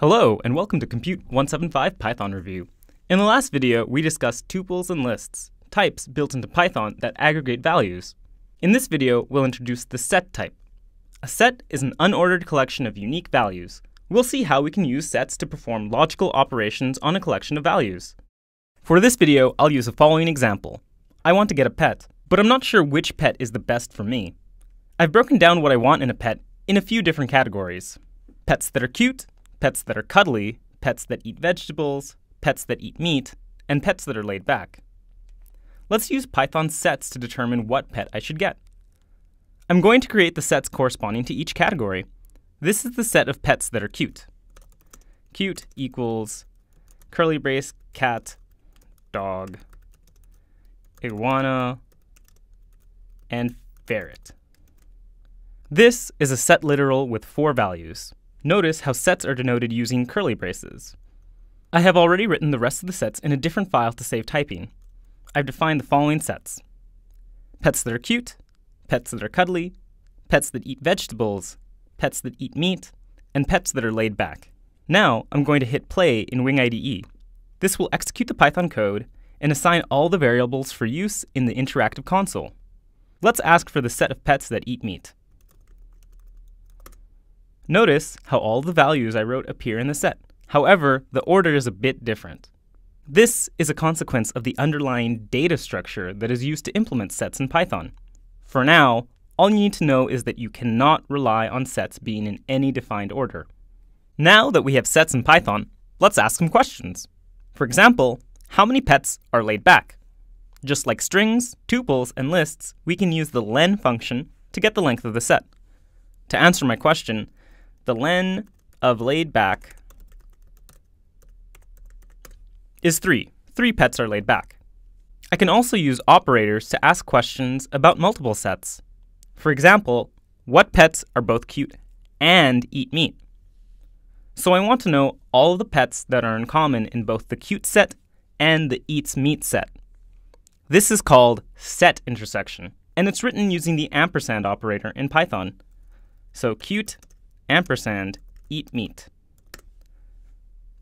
Hello, and welcome to Compute 175 Python Review. In the last video, we discussed tuples and lists, types built into Python that aggregate values. In this video, we'll introduce the set type. A set is an unordered collection of unique values. We'll see how we can use sets to perform logical operations on a collection of values. For this video, I'll use the following example. I want to get a pet, but I'm not sure which pet is the best for me. I've broken down what I want in a pet in a few different categories. Pets that are cute, pets that are cuddly, pets that eat vegetables, pets that eat meat, and pets that are laid back. Let's use Python sets to determine what pet I should get. I'm going to create the sets corresponding to each category. This is the set of pets that are cute. Cute equals curly brace, cat, dog, iguana, and ferret. This is a set literal with 4 values. Notice how sets are denoted using curly braces. I have already written the rest of the sets in a different file to save typing. I've defined the following sets: pets that are cute, pets that are cuddly, pets that eat vegetables, pets that eat meat, and pets that are laid back. Now I'm going to hit play in Wing IDE. This will execute the Python code and assign all the variables for use in the interactive console. Let's ask for the set of pets that eat meat. Notice how all the values I wrote appear in the set. However, the order is a bit different. This is a consequence of the underlying data structure that is used to implement sets in Python. For now, all you need to know is that you cannot rely on sets being in any defined order. Now that we have sets in Python, let's ask some questions. For example, how many pets are laid back? Just like strings, tuples, and lists, we can use the len function to get the length of the set. To answer my question, the len of laid back is 3. 3 pets are laid back. I can also use operators to ask questions about multiple sets. For example, what pets are both cute and eat meat? So I want to know all of the pets that are in common in both the cute set and the eats meat set. This is called set intersection, and it's written using the ampersand operator in Python. So cute ampersand eat meat.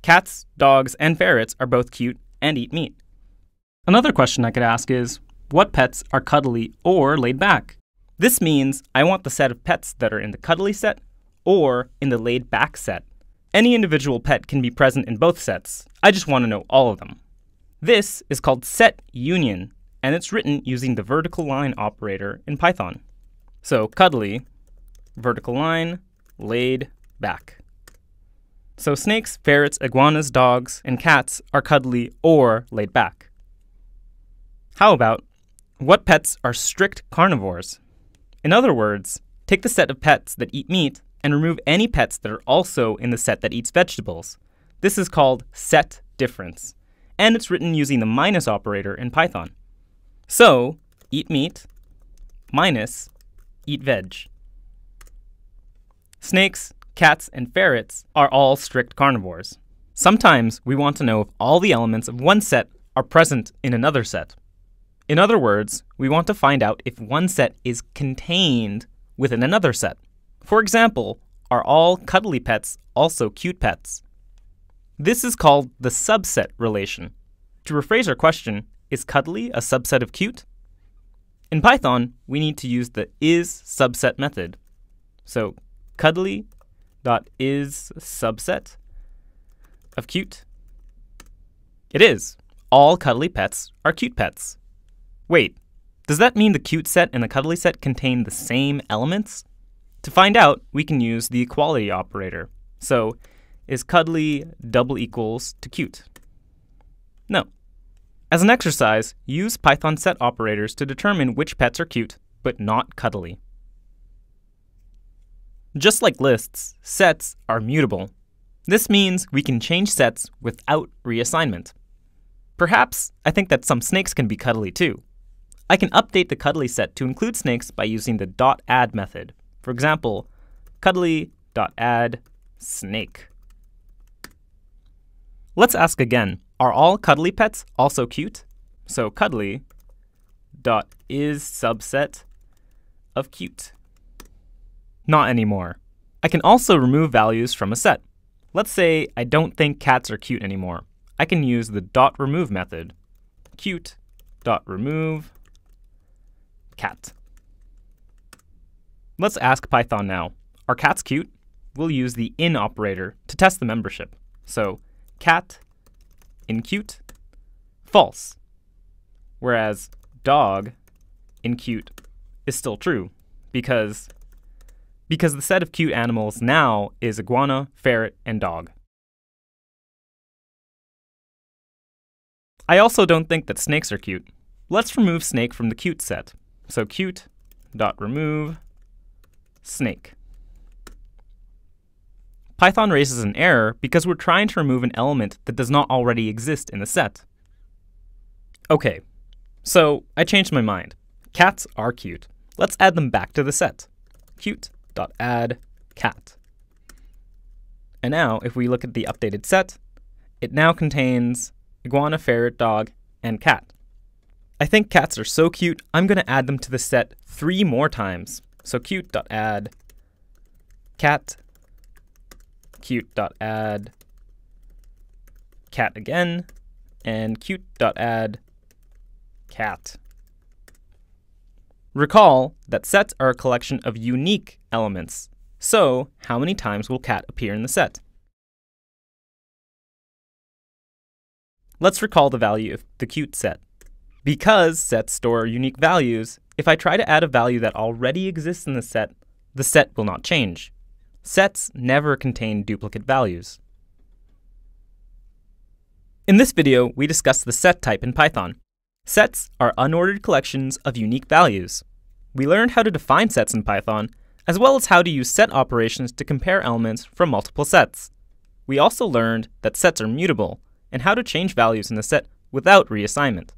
Cats, dogs, and ferrets are both cute and eat meat. Another question I could ask is, what pets are cuddly or laid back? This means I want the set of pets that are in the cuddly set or in the laid back set. Any individual pet can be present in both sets. I just want to know all of them. This is called set union, and it's written using the vertical line operator in Python. So cuddly, vertical line, laid back. So snakes, ferrets, iguanas, dogs, and cats are cuddly or laid back. How about, what pets are strict carnivores? In other words, take the set of pets that eat meat and remove any pets that are also in the set that eats vegetables. This is called set difference, and it's written using the minus operator in Python. So eat meat minus eat veg. Snakes, cats, and ferrets are all strict carnivores. Sometimes we want to know if all the elements of one set are present in another set. In other words, we want to find out if one set is contained within another set. For example, are all cuddly pets also cute pets? This is called the subset relation. To rephrase our question, is cuddly a subset of cute? In Python, we need to use the isSubset method. So cuddly.is subset of cute. It is. All cuddly pets are cute pets. Wait, does that mean the cute set and the cuddly set contain the same elements? To find out, we can use the equality operator. So is cuddly double equals to cute? No. As an exercise, use Python set operators to determine which pets are cute but not cuddly. Just like lists, sets are mutable. This means we can change sets without reassignment. Perhaps I think that some snakes can be cuddly too. I can update the cuddly set to include snakes by using the .add method. For example, cuddly.add snake. Let's ask again, are all cuddly pets also cute? So cuddly.is subset of cute. Not anymore. I can also remove values from a set. Let's say I don't think cats are cute anymore. I can use the .remove method, cute.remove cat. Let's ask Python now, are cats cute? We'll use the in operator to test the membership. So cat in cute, false, whereas dog in cute is still true because the set of cute animals now is iguana, ferret, and dog. I also don't think that snakes are cute. Let's remove snake from the cute set. So cute.remove snake. Python raises an error because we're trying to remove an element that does not already exist in the set. Okay, so I changed my mind. Cats are cute. Let's add them back to the set. Cute.add cat. And now if we look at the updated set, it now contains iguana, ferret, dog, and cat. I think cats are so cute, I'm going to add them to the set 3 more times. So cute.add cat, cute.add cat again, and cute.add cat. Recall that sets are a collection of unique elements. So how many times will cat appear in the set? Let's recall the value of the cute set. Because sets store unique values, if I try to add a value that already exists in the set will not change. Sets never contain duplicate values. In this video, we discussed the set type in Python. Sets are unordered collections of unique values. We learned how to define sets in Python, as well as how to use set operations to compare elements from multiple sets. We also learned that sets are mutable, and how to change values in a set without reassignment.